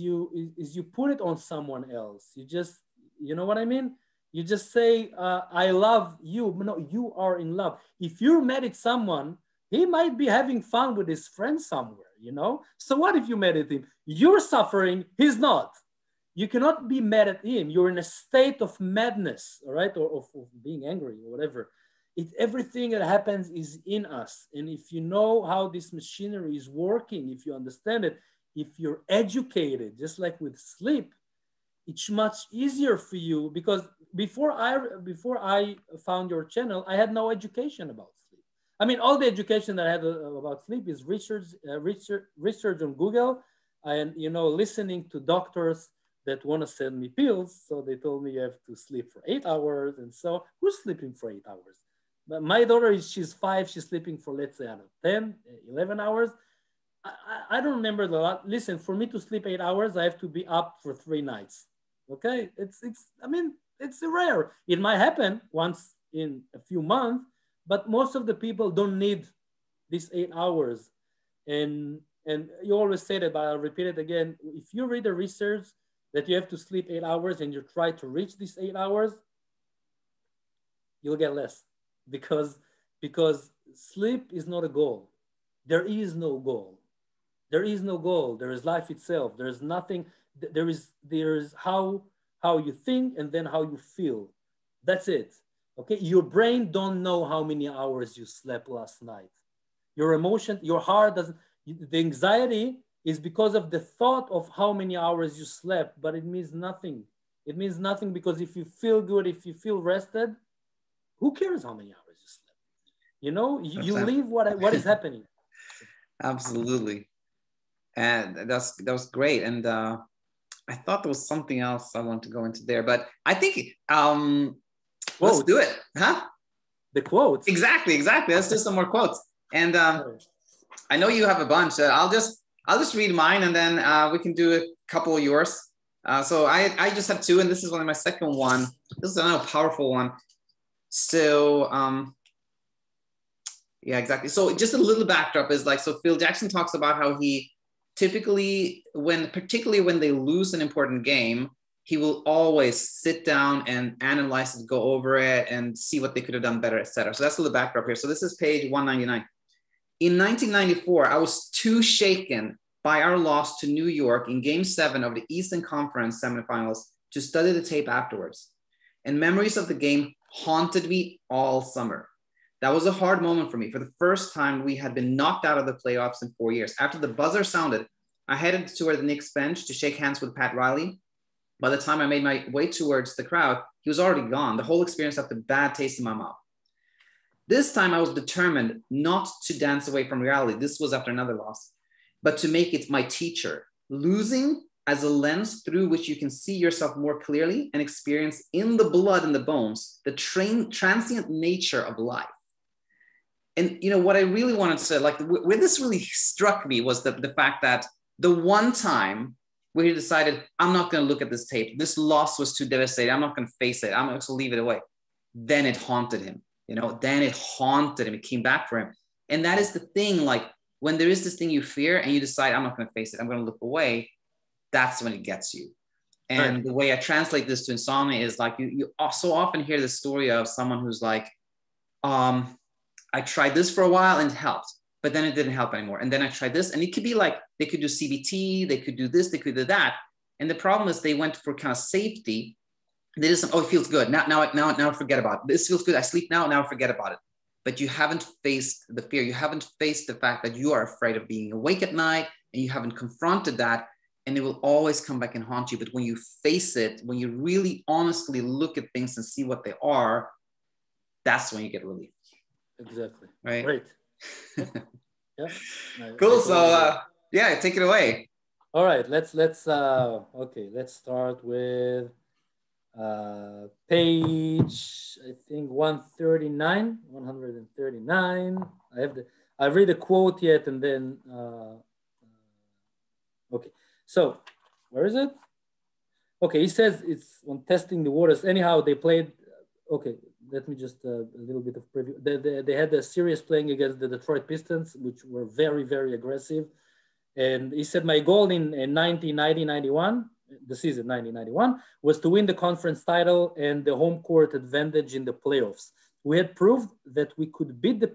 you put it on someone else. You just, you know what I mean? You just say, I love you. No, you are in love. If you're mad at someone, he might be having fun with his friend somewhere. You know, so what if you mad at him? You're suffering, he's not. You cannot be mad at him. You're in a state of madness, all right, or being angry or whatever. Everything that happens is in us. And if you know how this machinery is working, if you understand it, if you're educated, just like with sleep, it's much easier for you, because before I found your channel, I had no education about it. I mean, all the education that I had about sleep is research on Google, and, you know, listening to doctors that want to send me pills. So they told me you have to sleep for 8 hours. And so who's sleeping for 8 hours? But my daughter, she's 5. She's sleeping for, let's say, I don't know, 10, 11 hours. I don't remember the lot. Listen, for me to sleep 8 hours, I have to be up for 3 nights. Okay. It's rare. It might happen once in a few months. But most of the people don't need these 8 hours. And you always say that, but I'll repeat it again. If you read the research that you have to sleep 8 hours and you try to reach these 8 hours, you'll get less, because sleep is not a goal. There is no goal. There is no goal. There is life itself. There is nothing. There is how you think and then how you feel. That's it. Okay, your brain don't know how many hours you slept last night. Your emotion, your heart doesn't, the anxiety is because of the thought of how many hours you slept, but it means nothing. It means nothing, because if you feel good, if you feel rested, who cares how many hours you slept? You know, you leave what is happening. Absolutely. And that was great. And I thought there was something else I want to go into there, but I think let's do it, huh? The quotes. Exactly. Let's do some more quotes. And I know you have a bunch. I'll just read mine, and then we can do a couple of yours. So I just have two, and this is one of my second one. This is another powerful one. So yeah, exactly. So just a little backdrop is like, so Phil Jackson talks about how he typically, particularly when they lose an important game, he will always sit down and analyze it, go over it, and see what they could have done better, et cetera. So that's a little backdrop here. So this is page 199. In 1994, I was too shaken by our loss to New York in Game 7 of the Eastern Conference semifinals to study the tape afterwards. And memories of the game haunted me all summer. That was a hard moment for me. For the first time, we had been knocked out of the playoffs in 4 years. After the buzzer sounded, I headed toward the Knicks bench to shake hands with Pat Riley. By the time I made my way towards the crowd, he was already gone. The whole experience left a bad taste in my mouth. This time I was determined not to dance away from reality. This was after another loss, but to make it my teacher. Losing as a lens through which you can see yourself more clearly and experience in the blood and the bones, the transient nature of life. And you know, what I really wanted to say, like where this really struck me was the fact that the one time where he decided, I'm not going to look at this tape. This loss was too devastating. I'm not going to face it. I'm going to leave it away. Then it haunted him. You know, then it haunted him. It came back for him. And that is the thing. Like when there is this thing you fear and you decide, I'm not going to face it. I'm going to look away. That's when it gets you. And right. The way I translate this to insomnia is like, you so often hear the story of someone who's like, I tried this for a while and it helped, but then it didn't help anymore. And then I tried this, and it could be like, they could do CBT, they could do this, they could do that. And the problem is they went for kind of safety. They just, oh, it feels good. Now forget about it. This feels good. I sleep now forget about it. But you haven't faced the fear. You haven't faced the fact that you are afraid of being awake at night, and you haven't confronted that. And it will always come back and haunt you. But when you face it, when you really honestly look at things and see what they are, that's when you get relief. Exactly. Right. Great. Yeah. Cool. So yeah, take it away. All right. Let's start with page, I think 139. 139. I read the quote yet, and then okay. So where is it? Okay, he says it's on testing the waters. Anyhow, they played. Okay, let me just a little bit of preview. They had a series playing against the Detroit Pistons, which were very, very aggressive. And he said, my goal in 1990-91, the season 1991, was to win the conference title and the home court advantage in the playoffs. We had proved that we could beat the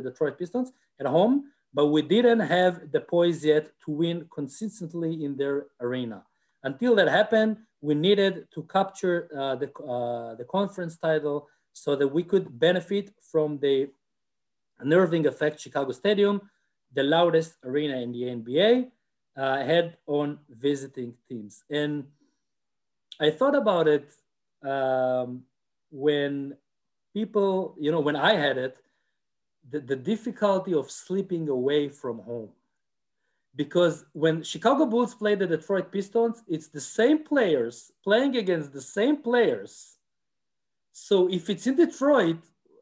Detroit Pistons at home, but we didn't have the poise yet to win consistently in their arena. Until that happened, we needed to capture the conference title so that we could benefit from the unnerving effect Chicago Stadium, the loudest arena in the NBA, had on visiting teams. And I thought about it when people, you know, when I had it, the difficulty of sleeping away from home. Because when Chicago Bulls played the Detroit Pistons, it's the same players playing against the same players. So if it's in Detroit,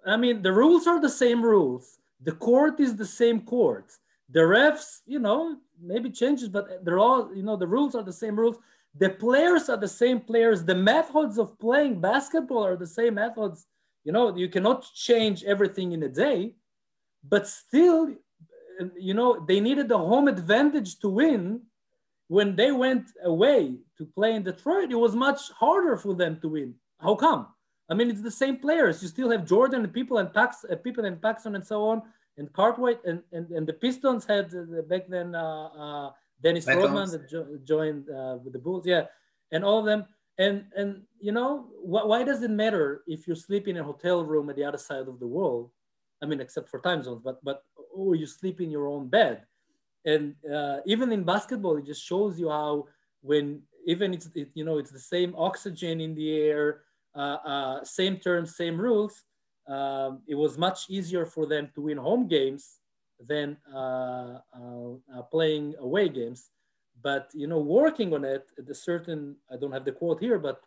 I mean, the rules are the same rules. The court is the same court. The refs, you know, maybe changes, but they're all, you know, the rules are the same rules. The players are the same players. The methods of playing basketball are the same methods. You know, you cannot change everything in a day, but still, you know, they needed the home advantage to win. When they went away to play in Detroit, it was much harder for them to win. How come? I mean, it's the same players. You still have Jordan and people and Paxson and so on, and Cartwright, and the Pistons had back then Dennis Rodman that joined with the Bulls, yeah, and all of them. And you know, why does it matter if you sleep in a hotel room at the other side of the world? I mean, except for time zones, but oh, you sleep in your own bed. And even in basketball, it just shows you how when even it's the same oxygen in the air, same terms, same rules. It was much easier for them to win home games than playing away games. But, you know, working on it, at a certain, I don't have the quote here, but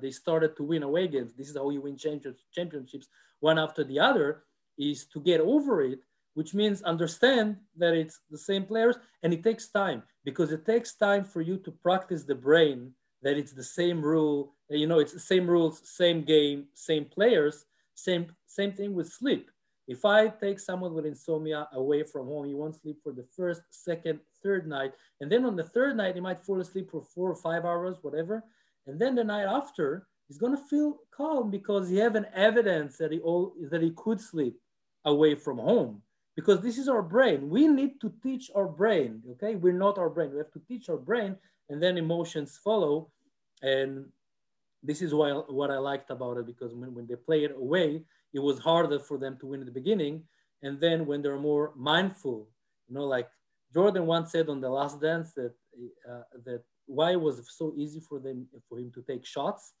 they started to win away games. This is how you win championships one after the other, is to get over it, which means understand that it's the same players, and it takes time, because it takes time for you to practice the brain that it's the same rule, you know, it's the same rules, same game, same players, same thing with sleep. If I take someone with insomnia away from home, he won't sleep for the first, second, third night. And then on the third night, he might fall asleep for 4 or 5 hours, whatever. And then the night after, he's going to feel calm because he has an evidence that he could sleep away from home. Because this is our brain. We need to teach our brain, okay? We're not our brain. We have to teach our brain, and then emotions follow. And this is why, what I liked about it, because when they play it away, it was harder for them to win at the beginning. And then when they're more mindful, you know, like Jordan once said on The Last Dance that, that why it was so easy for him to take shots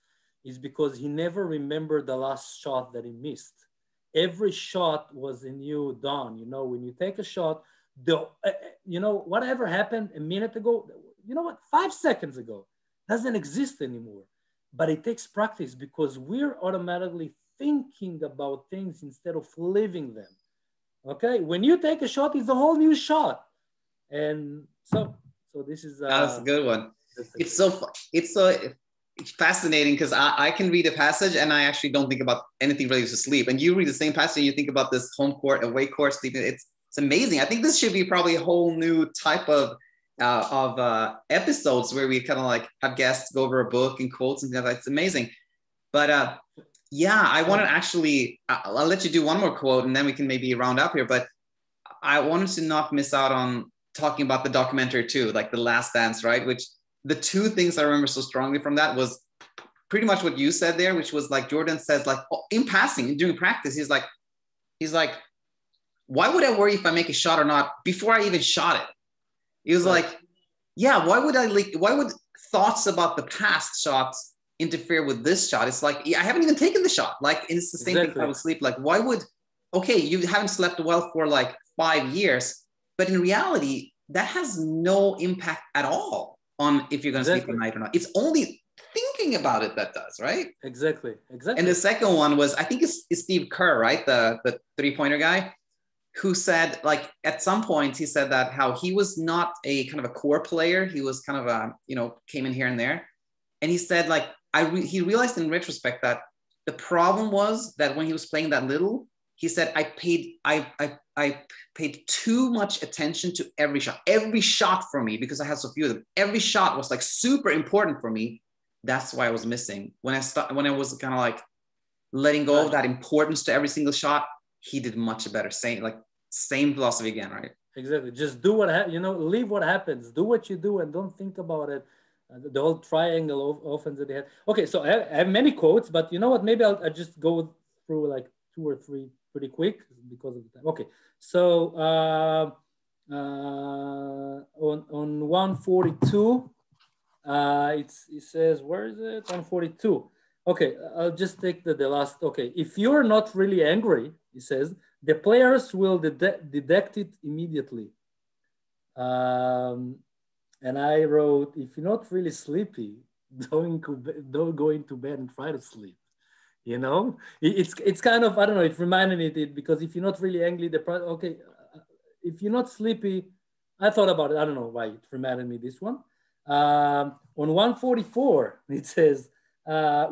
is because he never remembered the last shot that he missed. Every shot was a new dawn. You know, when you take a shot, you know, whatever happened a minute ago, you know what, 5 seconds ago, doesn't exist anymore. But it takes practice because we're automatically thinking about things instead of living them, okay? When you take a shot, it's a whole new shot. And so this is- That's a good one. It's so fascinating because I can read a passage and I actually don't think about anything related to sleep. And you read the same passage and you think about this home court, away court, sleeping. It's amazing. I think this should be probably a whole new type of episodes where we kind of like have guests go over a book and quotes and stuff. It's amazing. But yeah, I want to actually, I'll let you do one more quote and then we can maybe round up here, but I wanted to not miss out on talking about the documentary too, like The Last Dance, right? Which the two things I remember so strongly from that was pretty much what you said there, which was like, Jordan says like in passing, during practice, he's like, why would I worry if I make a shot or not before I even shot it? He was like, yeah, why would thoughts about the past shots interfere with this shot? It's like, I haven't even taken the shot. Like, it's the same thing I would sleep. Like, why would, okay, you haven't slept well for like 5 years, but in reality, that has no impact at all on if you're going to sleep at night or not. It's only thinking about it that does, right? Exactly. And the second one was, I think it's Steve Kerr, right? The three-pointer guy, who said, like, at some point he said that how he was not a kind of a core player. He was kind of a, you know, came in here and there. And he said, like, he realized in retrospect that the problem was that when he was playing that little, he said, I paid too much attention to every shot for me, because I had so few of them. Every shot was like super important for me. That's why I was missing. When I was kind of like letting go of that importance to every single shot, he did much better. Same philosophy again, right? Exactly. Just do leave what happens, do what you do and don't think about it. The whole triangle of offense that they had. Okay, so I have many quotes, but you know what? Maybe I'll just go through like 2 or 3 pretty quick because of the time. Okay, so on 142, it says, where is it? 142. Okay, I'll just take the last. Okay, if you're not really angry, he says, the players will detect it immediately. And I wrote, if you're not really sleepy, don't go into bed and try to sleep. You know, it's kind of, I don't know, it reminded me because if you're not really angry, if you're not sleepy, I thought about it. I don't know why it reminded me this one. On 144, it says,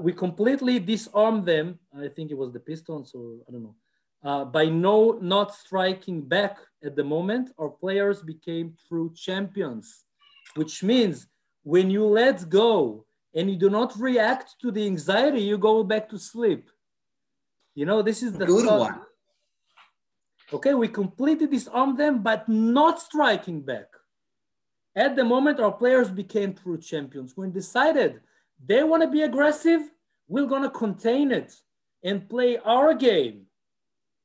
we completely disarm them. I think it was the Pistons or I don't know. By not striking back at the moment, our players became true champions. Which means when you let go and you do not react to the anxiety, you go back to sleep. You know, this is the good one. Okay, we completely disarmed them, but not striking back. At the moment, our players became true champions. When decided they want to be aggressive, we're going to contain it and play our game.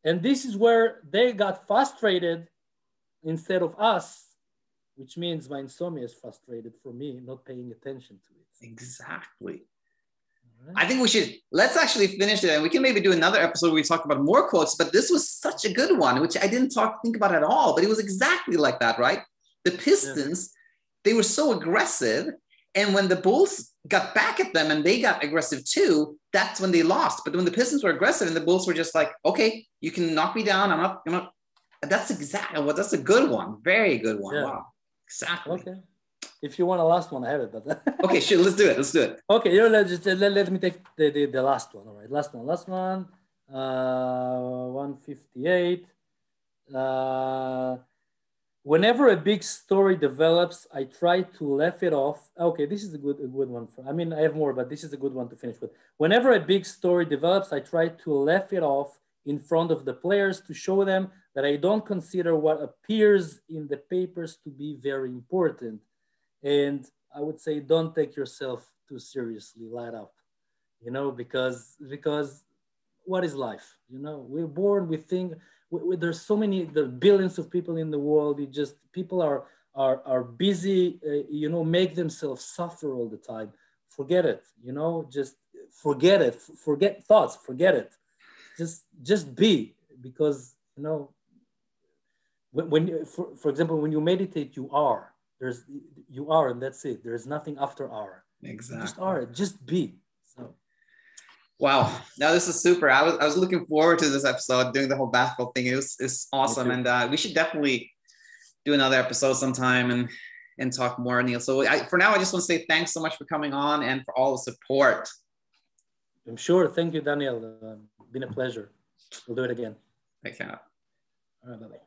And this is where they got frustrated instead of us. Which means my insomnia is frustrated for me, not paying attention to it. Exactly. I think we should, let's actually finish it, and we can maybe do another episode where we talk about more quotes, but this was such a good one, which I didn't think about at all, but it was exactly like that, right? The Pistons, they were so aggressive, and when the Bulls got back at them and they got aggressive too, that's when they lost. But when the Pistons were aggressive and the Bulls were just like, okay, you can knock me down, I'm not, that's exactly, well, that's a good one, very good one, wow, exactly. Okay. If you want a last one, I have it. But okay, sure, let's do it. Okay, let me take the last one. All right, last one. 158. Whenever a big story develops, I try to laugh it off. Okay, this is a good one. I have more, but this is a good one to finish with. Whenever a big story develops, I try to laugh it off in front of the players to show them that I don't consider what appears in the papers to be very important. And I would say, don't take yourself too seriously, light up, because what is life? We're born, we think, there's so many, there are billions of people in the world. People are busy, make themselves suffer all the time. Forget it, just forget it. Forget thoughts, forget it. Just be, because, when for example, when you meditate, you are. You are, and that's it. There's nothing after are. Exactly. You just are. Just be. So. Wow. Now this is super. I was looking forward to this episode, doing the whole basketball thing. It's awesome, and we should definitely do another episode sometime and talk more, Neil. So for now, I just want to say thanks so much for coming on and for all the support. I'm sure. Thank you, Daniel. Been a pleasure. We'll do it again. Thanks, Anna. All right. Bye bye.